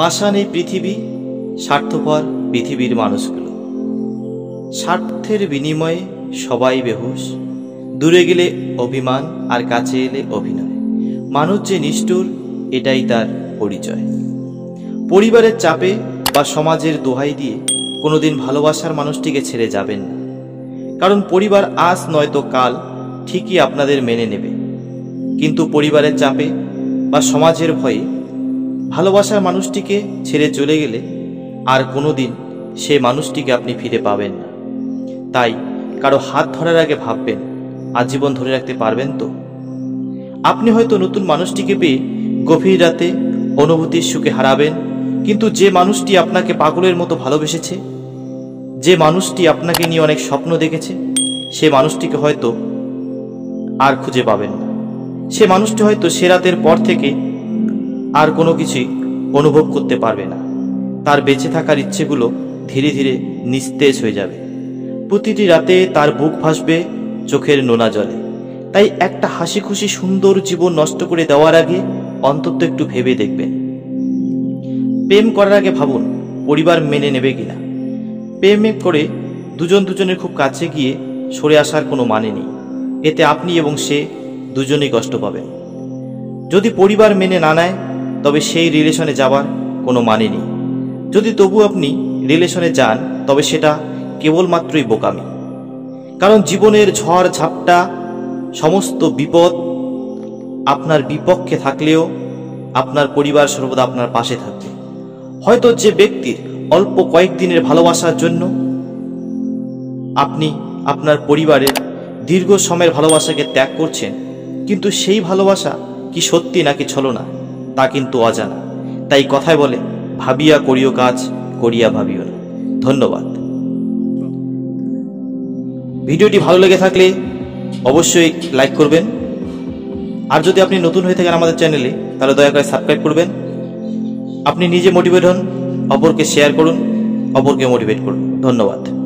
পাষাণী পৃথিবী, স্বার্থপর পৃথিবীর মানুষগুলো। স্বার্থের বিনিময়ে সবাই বেহুশ, দূরে গেলে অভিমান আর কাছে এলে অভিনয়। মানুষ যে নিষ্ঠুর, এটাই তার পরিচয়। পরিবারের চাপে বা সমাজের দোহাই দিয়ে কোনোদিন ভালোবাসার মানুষটিকে ছেড়ে যাবেন না, কারণ পরিবার আজ নয়তো কাল ঠিকই আপনাদের মেনে নেবে। কিন্তু পরিবারের চাপে বা সমাজের ভয়ে ভালোবাসার মানুষটিকে ছেড়ে চলে গেলে আর কোনোদিন সে মানুষটিকে আপনি ফিরে পাবেন না। তাই কারো হাত ধরার আগে ভাববেন, আজীবন ধরে রাখতে পারবেন তো? আপনি হয়তো নতুন মানুষটিকে পেয়ে গভীর রাতে অনুভূতির সুখে হারাবেন, কিন্তু যে মানুষটি আপনাকে পাগলের মতো ভালোবেসেছে, যে মানুষটি আপনাকে নিয়ে অনেক স্বপ্ন দেখেছে, সে মানুষটিকে হয়তো আর খুঁজে পাবেন না। সে মানুষটি হয়তো সে রাতের পর থেকে আর কোনো কিছুই অনুভব করতে পারবে না। তার বেঁচে থাকার ইচ্ছেগুলো ধীরে ধীরে নিস্তেজ হয়ে যাবে। প্রতিটি রাতে তার বুক ভাসবে চোখের নোনা জলে। তাই একটা হাসি খুশি সুন্দর জীবন নষ্ট করে দেওয়ার আগে অন্তত একটু ভেবে দেখবেন। প্রেম করার আগে ভাবুন, পরিবার মেনে নেবে কিনা। প্রেম করে দুজন দুজনের খুব কাছে গিয়ে সরে আসার কোনো মানে নেই, এতে আপনি এবং সে দুজনেই কষ্ট পাবেন। যদি পরিবার মেনে না নেয়, তবে সেই রিলেশনে যাবার কোনো মানে নেই। যদি তবু আপনি রিলেশনে যান, তবে সেটা কেবলমাত্রই বোকামি, কারণ জীবনের ঝড় ঝাপটা সমস্ত বিপদ আপনার বিপক্ষে থাকলেও আপনার পরিবার সর্বদা আপনার পাশে থাকবে। হয়তো যে ব্যক্তির অল্প কয়েকদিনের ভালোবাসার জন্য আপনি আপনার পরিবারের দীর্ঘ সময়ের ভালোবাসাকে ত্যাগ করছেন, কিন্তু সেই ভালোবাসা কি সত্যি নাকি ছলনা তা কিন্তু অজানা। তাই কথায় বলে, ভাবিয়া করিও কাজ, করিয়া ভাবিও না। ধন্যবাদ। ভিডিওটি ভালো লেগে থাকলে অবশ্যই লাইক করবেন, আর যদি আপনি নতুন হয়ে থাকেন আমাদের চ্যানেলে, তাহলে দয়া করে সাবস্ক্রাইব করবেন। আপনি নিজে মোটিভেট হন, অপরকে শেয়ার করুন, অপরকে মোটিভেট করুন। ধন্যবাদ।